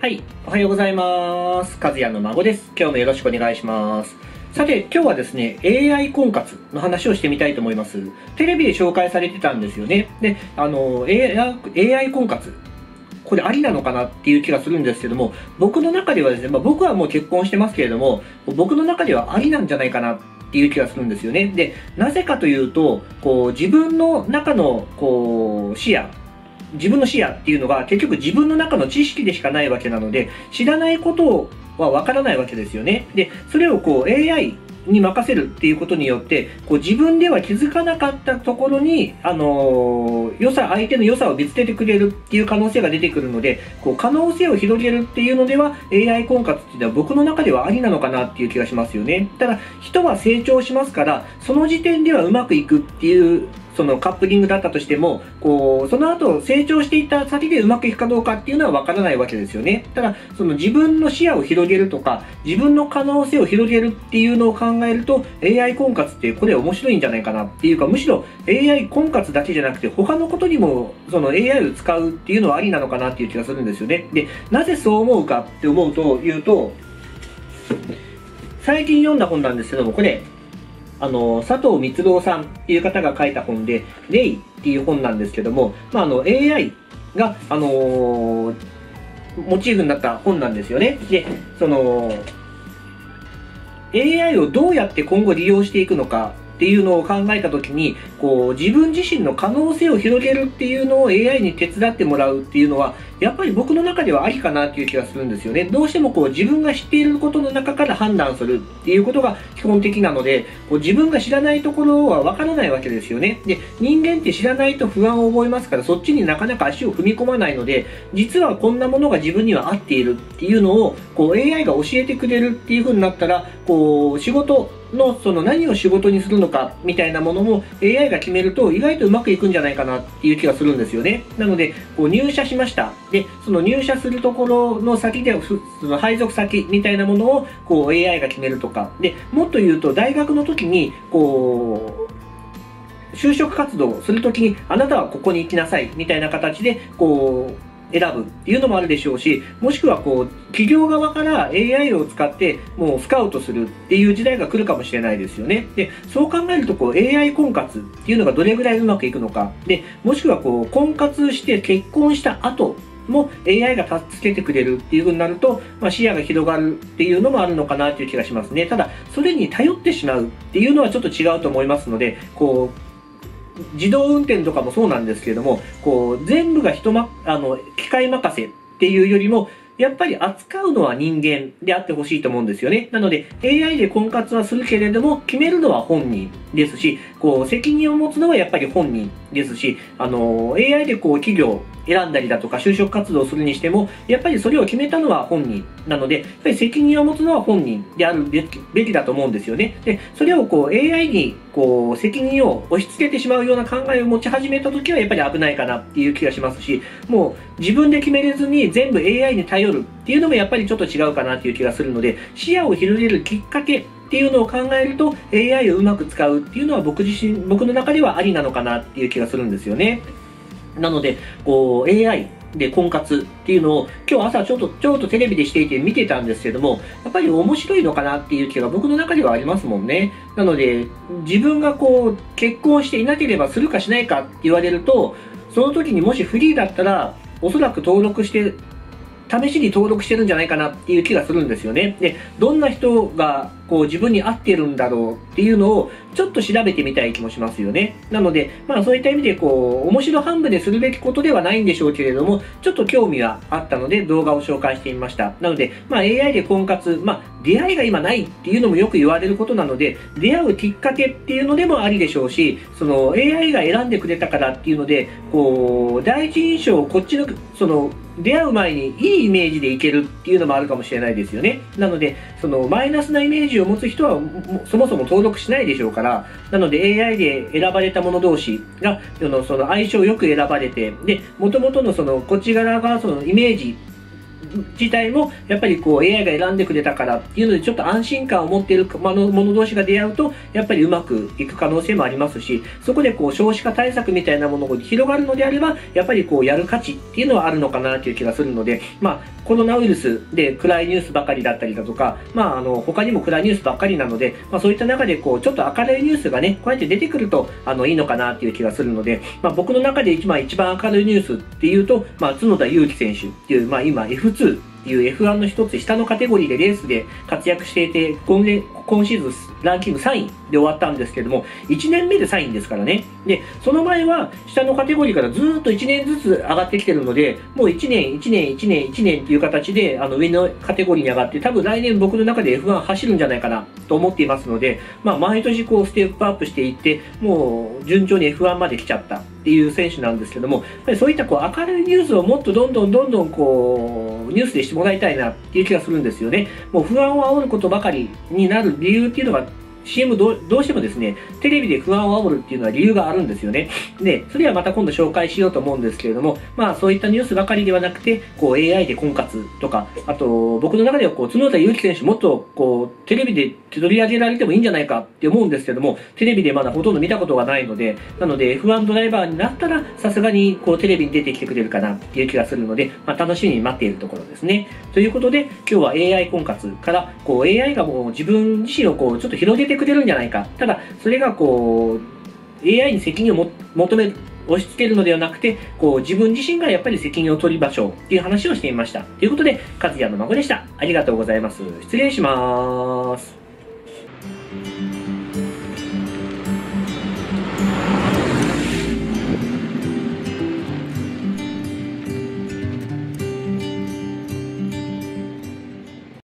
はい、おはようございます。かずやの孫です。今日もよろしくお願いします。さて、今日はですね、AI 婚活の話をしてみたいと思います。テレビで紹介されてたんですよね。で、AI 婚活、これありなのかなっていう気がするんですけども、僕の中ではですね、僕はもう結婚してますけれども、僕の中ではありなんじゃないかなっていう気がするんですよね。で、なぜかというと、自分の中の、自分の視野っていうのが結局自分の中の知識でしかないわけなので、知らないことはわからないわけですよね。で、それをAI に任せるっていうことによって、自分では気づかなかったところに、相手の良さを見つけてくれるっていう可能性が出てくるので、可能性を広げるっていうのでは、AI 婚活っていうのは僕の中ではありなのかなっていう気がしますよね。ただ、人は成長しますから、その時点ではうまくいくっていう、そのカップリングだったとしても、その後成長していった先でうまくいくかどうかっていうのはわからないわけですよね。ただ、その自分の視野を広げるとか、自分の可能性を広げるっていうのを考えると、AI 婚活ってこれ面白いんじゃないかなっていうか、むしろ AI 婚活だけじゃなくて、他のことにもその AI を使うっていうのはありなのかなっていう気がするんですよね。で、なぜそう思うかって思うというと、最近読んだ本なんですけども、これ、佐藤光郎さんっていう方が書いた本で、レイっていう本なんですけども、AI が、モチーフになった本なんですよね。で、その、AI をどうやって今後利用していくのかっていうのを考えたときに、自分自身の可能性を広げるっていうのを AI に手伝ってもらうっていうのは、やっぱり僕の中ではありかなっていう気がするんですよね。どうしても自分が知っていることの中から判断するっていうことが基本的なので、自分が知らないところはわからないわけですよね。で、人間って知らないと不安を覚えますから、そっちになかなか足を踏み込まないので、実はこんなものが自分には合っているっていうのを、AI が教えてくれるっていう風になったら、仕事の、何を仕事にするのかみたいなものも AI が決めると意外とうまくいくんじゃないかなっていう気がするんですよね。なので、入社しました。で、その入社するところの先で、その配属先みたいなものを、AI が決めるとか。で、もっと言うと、大学の時に、就職活動する時に、あなたはここに行きなさい、みたいな形で、選ぶっていうのもあるでしょうし、もしくは企業側から AI を使ってもうスカウトするっていう時代が来るかもしれないですよね。で、そう考えるとAI 婚活っていうのがどれぐらいうまくいくのか。で、もしくは婚活して結婚した後も AI が助けてくれるっていう風になると、視野が広がるっていうのもあるのかなっていう気がしますね。ただ、それに頼ってしまうっていうのはちょっと違うと思いますので、自動運転とかもそうなんですけれども、全部が機械任せっていうよりも、やっぱり扱うのは人間であってほしいと思うんですよね。なので、AI で婚活はするけれども、決めるのは本人ですし、責任を持つのはやっぱり本人ですし、AI で企業を選んだりだとか、就職活動をするにしても、やっぱりそれを決めたのは本人なので、やっぱり責任を持つのは本人であるべきだと思うんですよね。で、それをAI に責任を押し付けてしまうような考えを持ち始めた時は、やっぱり危ないかなっていう気がしますし、もう自分で決めれずに全部 AI に頼るっていうのもやっぱりちょっと違うかなっていう気がするので、視野を広げるきっかけっていうのを考えると AI をうまく使うっていうのは僕の中ではありなのかなっていう気がするんですよね。なので、AI で婚活っていうのを今日朝ちょっとテレビでしていて見てたんですけども、やっぱり面白いのかなっていう気が僕の中ではありますもんね。なので、自分が結婚していなければするかしないかって言われると、その時にもしフリーだったら、おそらく試しに登録してるんじゃないかなっていう気がするんですよね。で、どんな人が自分に合ってるんだろうっていうのをちょっと調べてみたい気もしますよね。なので、そういった意味で面白半分でするべきことではないんでしょうけれども、ちょっと興味はあったので動画を紹介してみました。なので、AI で婚活、出会いが今ないっていうのもよく言われることなので、出会うきっかけっていうのでもありでしょうし、その AI が選んでくれたからっていうので、第一印象をこっちの、出会う前にいいイメージでいけるっていうのもあるかもしれないですよね。なので、マイナスなイメージを持つ人はそもそも登録しないでしょうから、なので AI で選ばれた者同士が、相性よく選ばれて、で、元々のこっち側がイメージ自体もやっぱりこう AI が選んでくれたからっていうのでちょっと安心感を持っているもの同士が出会うとやっぱりうまくいく可能性もありますし、そこでこう少子化対策みたいなものが広がるのであればやっぱりこうやる価値っていうのはあるのかなという気がするので、まあ、コロナウイルスで暗いニュースばかりだったりだとか、まあ、他にも暗いニュースばっかりなので、まあ、そういった中でこうちょっと明るいニュースがねこうやって出てくるといいのかなという気がするので、まあ、僕の中で一番明るいニュースっていうと、まあ、角田裕樹選手っていう、まあ、今 F2 っていう F1 の一つ下のカテゴリーでレースで活躍していて、今シーズンランキング3位で終わったんですけども、1年目で3位ですからね。で、その前は下のカテゴリーからずーっと1年ずつ上がってきてるので、もう1年っていう形で上のカテゴリーに上がって、多分来年僕の中で F1 走るんじゃないかなと思っていますので、まあ毎年こうステップアップしていって、もう順調に F1 まで来ちゃったっていう選手なんですけども、やっぱりそういったこう明るいニュースをもっとどんどんこうニュースでしてもらいたいなっていう気がするんですよね。もう不安を煽ることばかりになる理由っていうのが CM どうしてもですね、テレビで不安を煽るっていうのは理由があるんですよね。で、それはまた今度紹介しようと思うんですけれども、まあそういったニュースばかりではなくて、こう AI で婚活とか、あと僕の中ではこう角田裕樹選手もっとこうテレビで取り上げられてもいいんじゃないかって思うんですけども、テレビでまだほとんど見たことがないので、なので F1 ドライバーになったらさすがにこうテレビに出てきてくれるかなっていう気がするので、まあ楽しみに待っているところですね。ということで今日は AI 婚活からこう AI がもう自分自身をこうちょっと広げてくれるんじゃないか。ただそれがこう AI に責任を押し付けるのではなくて、こう自分自身がやっぱり責任を取りましょうっていう話をしてみました。ということで、かつやの孫でした。ありがとうございます。失礼します。